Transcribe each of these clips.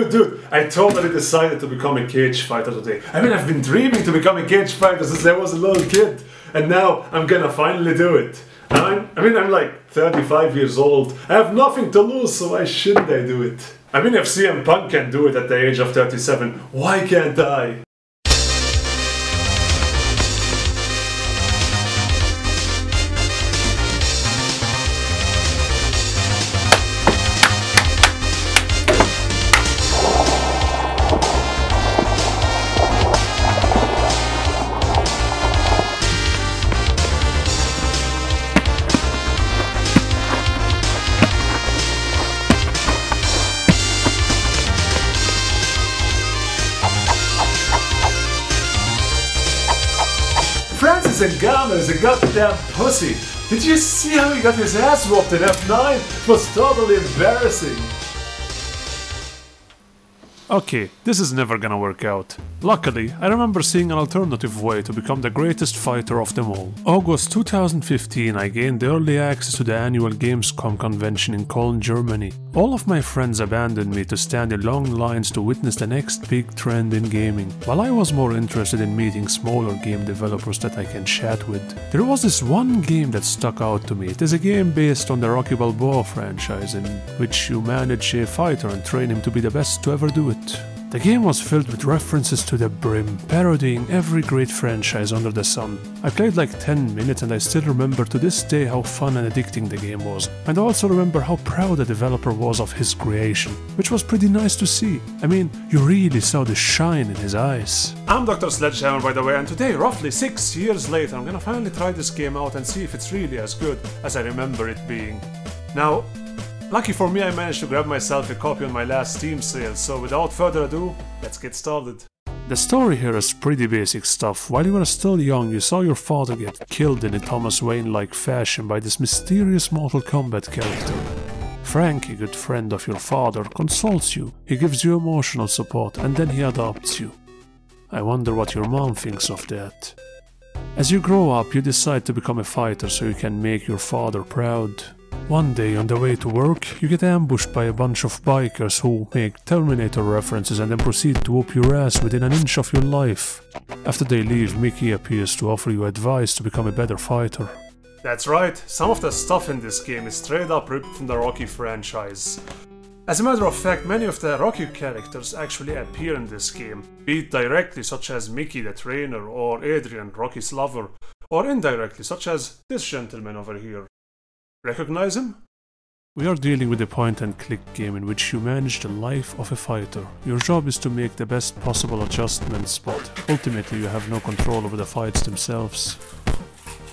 Dude, I totally decided to become a cage fighter today. I mean, I've been dreaming to become a cage fighter since I was a little kid. And now I'm gonna finally do it. I'm like 35 years old. I have nothing to lose, so why shouldn't I do it? I mean, if CM Punk can do it at the age of 37, why can't I? And Gamma is a goddamn pussy. Did you see how he got his ass whooped in F9? It was totally embarrassing. Okay, this is never gonna work out. Luckily, I remember seeing an alternative way to become the greatest fighter of them all. August 2015, I gained early access to the annual Gamescom convention in Cologne, Germany. All of my friends abandoned me to stand in long lines to witness the next big trend in gaming, while I was more interested in meeting smaller game developers that I can chat with. There was this one game that stuck out to me. It is a game based on the Rocky Balboa franchise, in which you manage a fighter and train him to be the best to ever do it. The game was filled with references to the brim, parodying every great franchise under the sun. I played like 10 minutes and I still remember to this day how fun and addicting the game was, and I also remember how proud the developer was of his creation, which was pretty nice to see. I mean, you really saw the shine in his eyes. I'm Dr. Sledgehammer, by the way, and today, roughly 6 years later, I'm gonna finally try this game out and see if it's really as good as I remember it being. Now, lucky for me, I managed to grab myself a copy on my last Steam sale, so without further ado, let's get started. The story here is pretty basic stuff. While you were still young, you saw your father get killed in a Thomas Wayne-like fashion by this mysterious Mortal Kombat character. Frank, a good friend of your father, consoles you, he gives you emotional support, and then he adopts you. I wonder what your mom thinks of that. As you grow up, you decide to become a fighter so you can make your father proud. One day on the way to work, you get ambushed by a bunch of bikers who make Terminator references and then proceed to whoop your ass within an inch of your life. After they leave, Mickey appears to offer you advice to become a better fighter. That's right, some of the stuff in this game is straight up ripped from the Rocky franchise. As a matter of fact, many of the Rocky characters actually appear in this game, be it directly such as Mickey the trainer or Adrian, Rocky's lover, or indirectly such as this gentleman over here. Recognize him? We are dealing with a point-and-click game in which you manage the life of a fighter. Your job is to make the best possible adjustments, but ultimately you have no control over the fights themselves.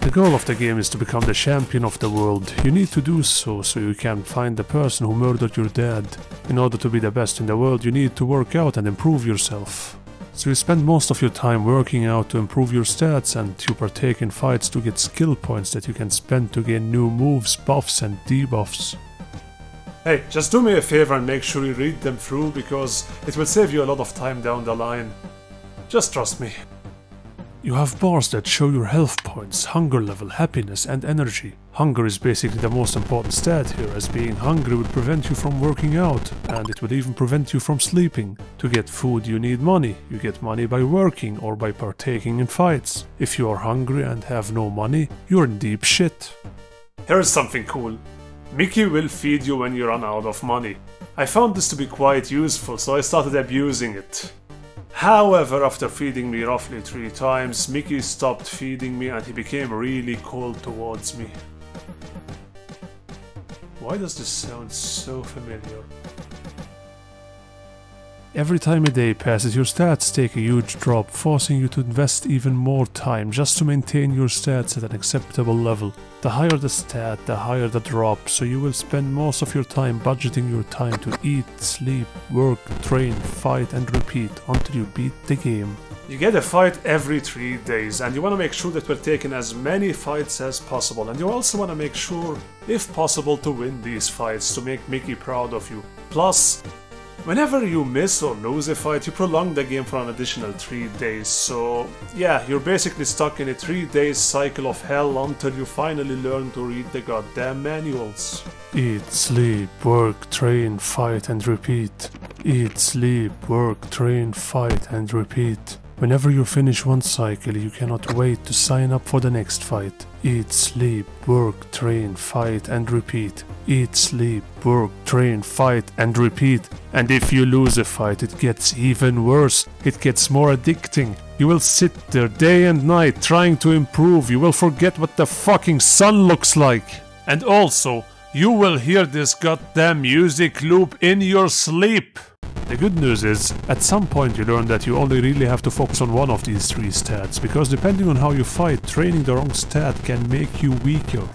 The goal of the game is to become the champion of the world. You need to do so you can find the person who murdered your dad. In order to be the best in the world, you need to work out and improve yourself. So you spend most of your time working out to improve your stats, and you partake in fights to get skill points that you can spend to gain new moves, buffs and debuffs. Hey, just do me a favor and make sure you read them through, because it will save you a lot of time down the line. Just trust me. You have bars that show your health points, hunger level, happiness and energy. Hunger is basically the most important stat here, as being hungry would prevent you from working out, and it would even prevent you from sleeping. To get food you need money. You get money by working or by partaking in fights. If you are hungry and have no money, you're in deep shit. Here is something cool. Mickey will feed you when you run out of money. I found this to be quite useful, so I started abusing it. However, after feeding me roughly 3 times, Mickey stopped feeding me and he became really cold towards me. Why does this sound so familiar? Every time a day passes, your stats take a huge drop, forcing you to invest even more time just to maintain your stats at an acceptable level. The higher the stat, the higher the drop, so you will spend most of your time budgeting your time to eat, sleep, work, train, fight and repeat until you beat the game. You get a fight every 3 days, and you want to make sure that we're taking as many fights as possible, and you also want to make sure, if possible, to win these fights to make Mickey proud of you. Plus, whenever you miss or lose a fight, you prolong the game for an additional 3 days, so yeah, you're basically stuck in a 3-day cycle of hell until you finally learn to read the goddamn manuals. Eat, sleep, work, train, fight and repeat. Eat, sleep, work, train, fight, and repeat. Whenever you finish one cycle, you cannot wait to sign up for the next fight. Eat, sleep, work, train, fight, and repeat. Eat, sleep, work, train, fight, and repeat. And if you lose a fight, it gets even worse. It gets more addicting. You will sit there day and night trying to improve. You will forget what the fucking sun looks like. And also, you will hear this goddamn music loop in your sleep. The good news is, at some point you learn that you only really have to focus on one of these three stats, because depending on how you fight, training the wrong stat can make you weaker.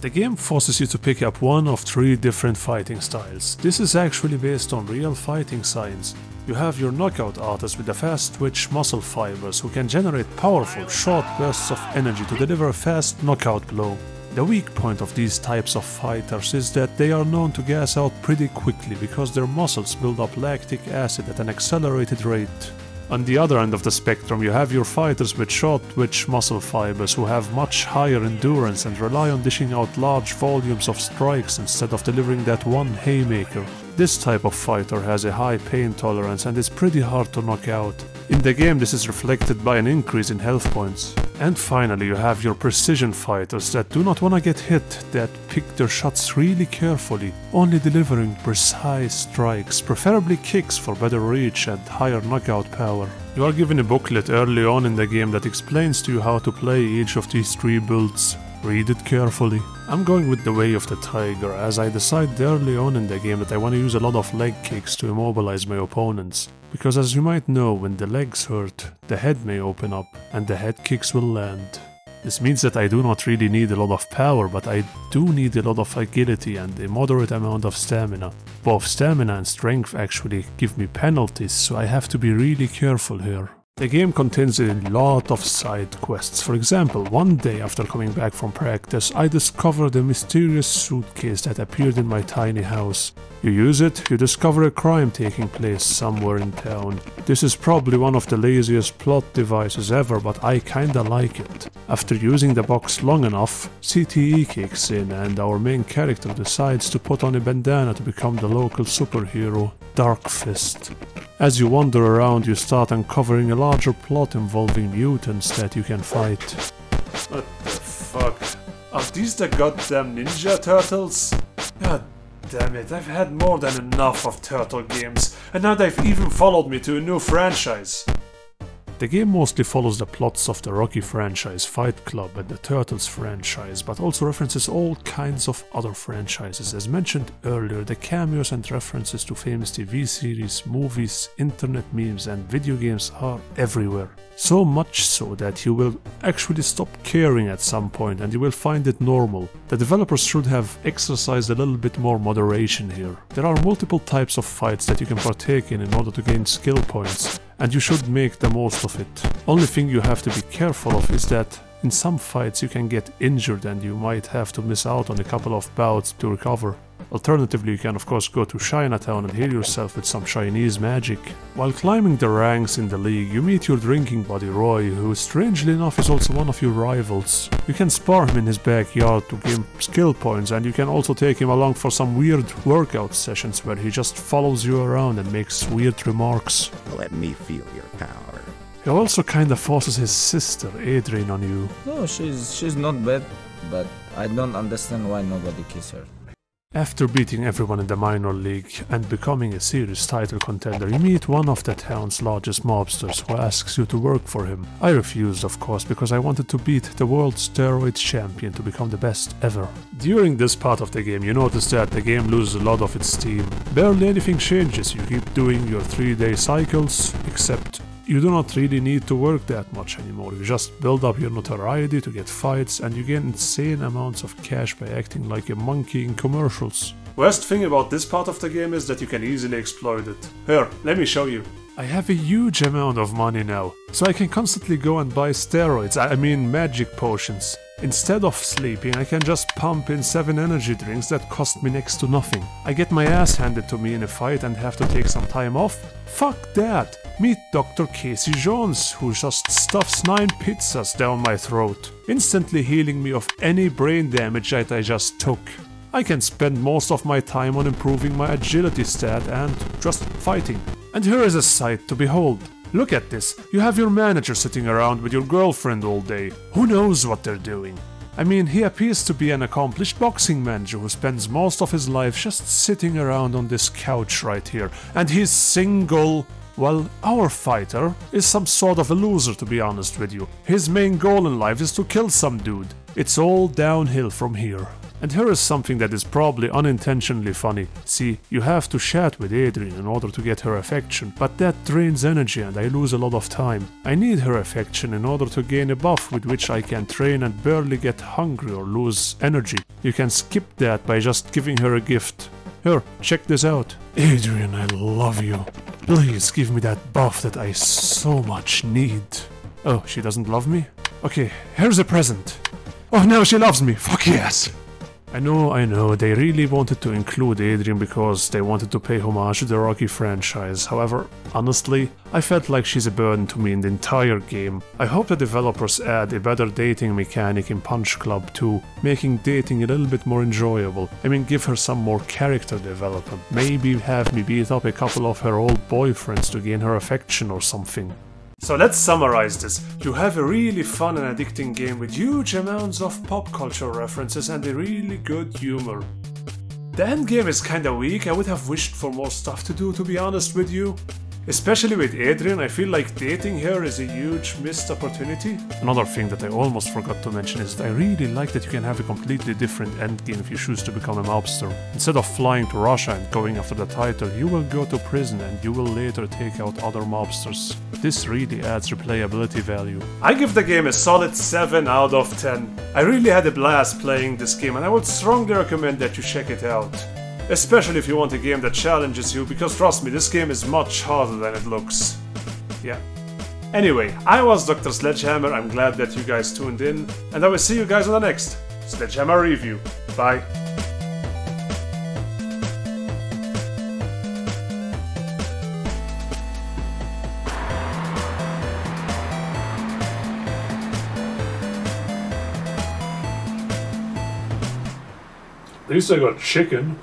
The game forces you to pick up one of three different fighting styles. This is actually based on real fighting science. You have your knockout artists with the fast twitch muscle fibers who can generate powerful, short bursts of energy to deliver a fast knockout blow. The weak point of these types of fighters is that they are known to gas out pretty quickly because their muscles build up lactic acid at an accelerated rate. On the other end of the spectrum, you have your fighters with short twitch muscle fibers who have much higher endurance and rely on dishing out large volumes of strikes instead of delivering that one haymaker. This type of fighter has a high pain tolerance and is pretty hard to knock out. In the game, this is reflected by an increase in health points. And finally, you have your precision fighters that do not wanna get hit, that pick their shots really carefully, only delivering precise strikes, preferably kicks for better reach and higher knockout power. You are given a booklet early on in the game that explains to you how to play each of these three builds. Read it carefully. I'm going with the way of the tiger, as I decided early on in the game that I want to use a lot of leg kicks to immobilize my opponents. Because as you might know, when the legs hurt, the head may open up, and the head kicks will land. This means that I do not really need a lot of power, but I do need a lot of agility and a moderate amount of stamina. Both stamina and strength actually give me penalties, so I have to be really careful here. The game contains a lot of side quests. For example, one day after coming back from practice, I discovered a mysterious suitcase that appeared in my tiny house. You use it, you discover a crime taking place somewhere in town. This is probably one of the laziest plot devices ever, but I kinda like it. After using the box long enough, CTE kicks in and our main character decides to put on a bandana to become the local superhero, Dark Fist. As you wander around, you start uncovering a larger plot involving mutants that you can fight. What the fuck? Are these the goddamn Ninja Turtles? God damn it, I've had more than enough of turtle games, and now they've even followed me to a new franchise. The game mostly follows the plots of the Rocky franchise, Fight Club, and the Turtles franchise, but also references all kinds of other franchises. As mentioned earlier, the cameos and references to famous TV series, movies, internet memes, and video games are everywhere. So much so that you will actually stop caring at some point and you will find it normal. The developers should have exercised a little bit more moderation here. There are multiple types of fights that you can partake in order to gain skill points, and you should make the most of it. Only thing you have to be careful of is that in some fights you can get injured and you might have to miss out on a couple of bouts to recover. Alternatively, you can of course go to Chinatown and heal yourself with some Chinese magic. While climbing the ranks in the league, you meet your drinking buddy Roy, who strangely enough is also one of your rivals. You can spar him in his backyard to gain skill points, and you can also take him along for some weird workout sessions where he just follows you around and makes weird remarks. Let me feel your power. He also kinda forces his sister, Adrian, on you. No, she's not bad, but I don't understand why nobody kisses her. After beating everyone in the minor league and becoming a serious title contender, you meet one of the town's largest mobsters who asks you to work for him. I refused, of course, because I wanted to beat the world steroids champion to become the best ever. During this part of the game, you notice that the game loses a lot of its steam. Barely anything changes. You keep doing your 3-day cycles, except you do not really need to work that much anymore. You just build up your notoriety to get fights, and you gain insane amounts of cash by acting like a monkey in commercials. Worst thing about this part of the game is that you can easily exploit it. Here, let me show you. I have a huge amount of money now, so I can constantly go and buy steroids, I mean magic potions. Instead of sleeping, I can just pump in 7 energy drinks that cost me next to nothing. I get my ass handed to me in a fight and have to take some time off? Fuck that! Meet Dr. Casey Jones, who just stuffs 9 pizzas down my throat, instantly healing me of any brain damage that I just took. I can spend most of my time on improving my agility stat and just fighting. And here is a sight to behold. Look at this, you have your manager sitting around with your girlfriend all day. Who knows what they're doing? I mean, he appears to be an accomplished boxing manager who spends most of his life just sitting around on this couch right here. And he's single. Well, our fighter is some sort of a loser, to be honest with you. His main goal in life is to kill some dude. It's all downhill from here. And here is something that is probably unintentionally funny. See, you have to chat with Adrian in order to get her affection, but that drains energy and I lose a lot of time. I need her affection in order to gain a buff with which I can train and barely get hungry or lose energy. You can skip that by just giving her a gift. Here, check this out. Adrian, I love you. Please give me that buff that I so much need. Oh, she doesn't love me? Okay, here's a present. Oh, now she loves me. Fuck yes. I know, they really wanted to include Adrian because they wanted to pay homage to the Rocky franchise. However, honestly, I felt like she's a burden to me in the entire game. I hope the developers add a better dating mechanic in Punch Club too, making dating a little bit more enjoyable. I mean, give her some more character development. Maybe have me beat up a couple of her old boyfriends to gain her affection or something. So let's summarize this. You have a really fun and addicting game with huge amounts of pop culture references and a really good humor. The endgame is kinda weak. I would have wished for more stuff to do, to be honest with you. Especially with Adrian, I feel like dating her is a huge missed opportunity. Another thing that I almost forgot to mention is that I really like that you can have a completely different endgame if you choose to become a mobster. Instead of flying to Russia and going after the title, you will go to prison and you will later take out other mobsters. This really adds replayability value. I give the game a solid 7 out of 10. I really had a blast playing this game and I would strongly recommend that you check it out. Especially if you want a game that challenges you, because trust me, this game is much harder than it looks. Yeah. Anyway, I was Dr. Sledgehammer, I'm glad that you guys tuned in, and I will see you guys on the next Sledgehammer review. Bye. At least I got chicken.